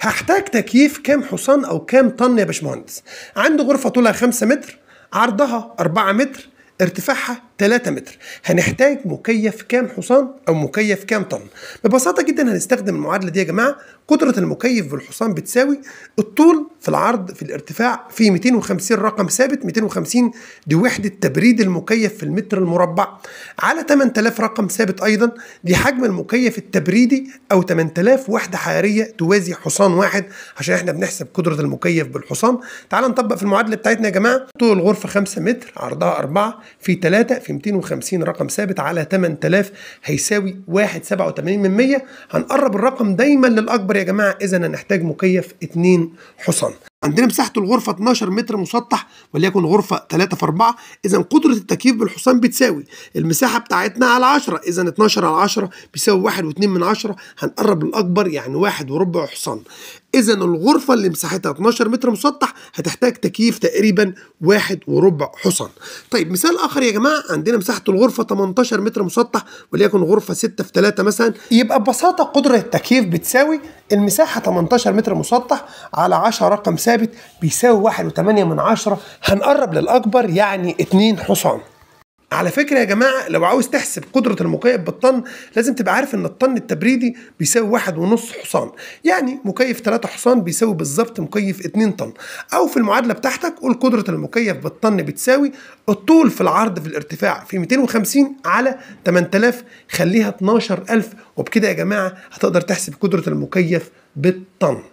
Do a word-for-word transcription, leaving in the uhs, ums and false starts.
هحتاج تكييف كام حصان او كام طن يا باشمهندس؟ عندي غرفه طولها خمسة متر، عرضها أربعة متر، ارتفاعها ثلاثة متر. هنحتاج مكيف كام حصان او مكيف كام طن؟ ببساطه جدا هنستخدم المعادله دي يا جماعه. قدره المكيف والحصان بتساوي الطول في العرض في الارتفاع في مئتين وخمسين رقم ثابت. مئتين وخمسين دي وحده تبريد المكيف في المتر المربع، على ثمانية آلاف رقم ثابت ايضا دي حجم المكيف التبريدي او ثمانية آلاف وحده حراريه توازي حصان واحد، عشان احنا بنحسب قدره المكيف بالحصان. تعال نطبق في المعادله بتاعتنا يا جماعه. طول الغرفه خمسة متر، عرضها أربعة في ثلاثة في مئتين وخمسين رقم ثابت على ثمانية آلاف هيساوي واحد فاصلة سبعة وثمانين من مئة. هنقرب الرقم دايما للاكبر يا جماعه، اذا هنحتاج مكيف اتنين حصان. عندنا مساحه الغرفه اتناشر متر مسطح، وليكن غرفه ثلاثة في أربعة، اذا قدره التكييف بالحصان بتساوي المساحه بتاعتنا على عشرة، اذا اتناشر على عشرة بيساوي واحد فاصلة اتنين من عشرة. هنقرب للاكبر يعني واحد وربع حصان. اذا الغرفه اللي مساحتها اتناشر متر مسطح هتحتاج تكييف تقريبا واحد وربع حصان. طيب مثال اخر يا جماعه، عندنا مساحه الغرفه تمنتاشر متر مسطح، وليكن غرفه ستة في ثلاثة مثلا. يبقى ببساطه قدره التكييف بتساوي المساحه تمنتاشر متر مسطح على عشرة رقم ثابت بيساوي واحد فاصلة تمانية من عشرة. هنقرب للاكبر يعني اتنين حصان. على فكرة يا جماعة، لو عاوز تحسب قدرة المكيف بالطن لازم تبقى عارف ان الطن التبريدي بيساوي واحد ونص حصان، يعني مكيف ثلاثة حصان بيساوي بالظبط مكيف اتنين طن. او في المعادلة بتاعتك قول قدرة المكيف بالطن بتساوي الطول في العرض في الارتفاع في مئتين وخمسين على ثمانية آلاف، خليها اتناشر ألف، وبكده يا جماعة هتقدر تحسب قدرة المكيف بالطن.